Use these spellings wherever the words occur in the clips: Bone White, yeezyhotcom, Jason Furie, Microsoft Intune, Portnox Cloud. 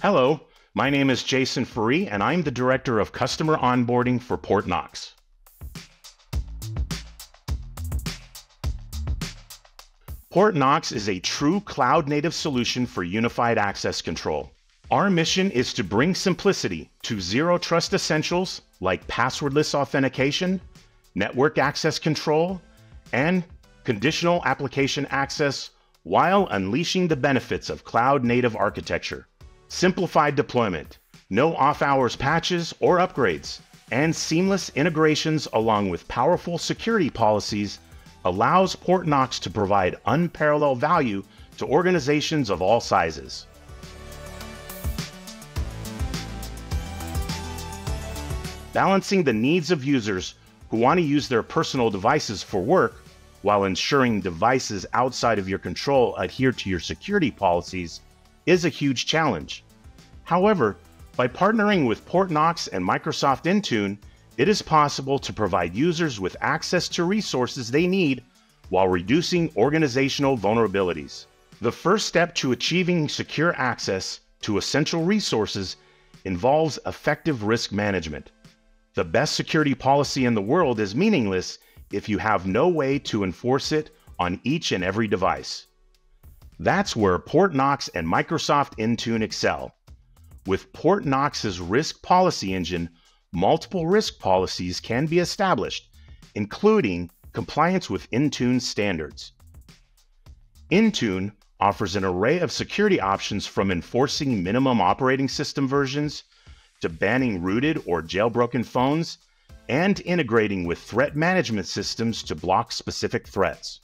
Hello, my name is Jason Furie, and I'm the Director of Customer Onboarding for Portnox. Portnox is a true cloud-native solution for unified access control. Our mission is to bring simplicity to zero trust essentials like passwordless authentication, network access control, and conditional application access while unleashing the benefits of cloud-native architecture. Simplified deployment, no off-hours patches or upgrades, and seamless integrations along with powerful security policies allows Portnox to provide unparalleled value to organizations of all sizes. Balancing the needs of users who want to use their personal devices for work while ensuring devices outside of your control adhere to your security policies is a huge challenge. However, by partnering with Portnox and Microsoft Intune, it is possible to provide users with access to resources they need while reducing organizational vulnerabilities. The first step to achieving secure access to essential resources involves effective risk management. The best security policy in the world is meaningless if you have no way to enforce it on each and every device. That's where Portnox and Microsoft Intune excel. With Portnox's risk policy engine, multiple risk policies can be established, including compliance with Intune standards. Intune offers an array of security options from enforcing minimum operating system versions to banning rooted or jailbroken phones and integrating with threat management systems to block specific threats.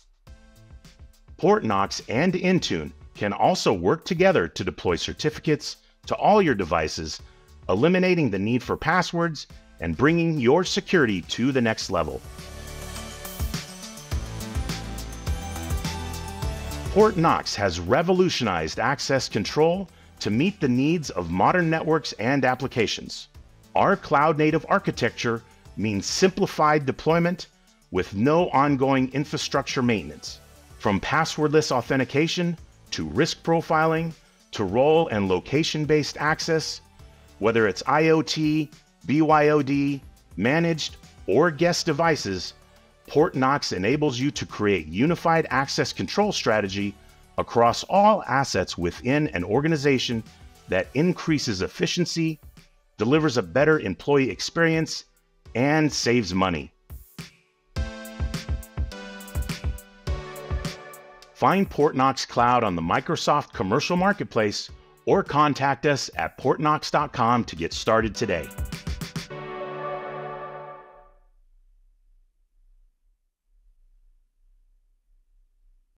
Portnox and Intune can also work together to deploy certificates to all your devices, eliminating the need for passwords and bringing your security to the next level. Portnox has revolutionized access control to meet the needs of modern networks and applications. Our cloud-native architecture means simplified deployment with no ongoing infrastructure maintenance. From passwordless authentication to risk profiling to role and location-based access, whether it's IoT, BYOD, managed, or guest devices, Portnox enables you to create unified access control strategy across all assets within an organization that increases efficiency, delivers a better employee experience, and saves money. Find Portnox Cloud on the Microsoft Commercial Marketplace or contact us at portnox.com to get started today.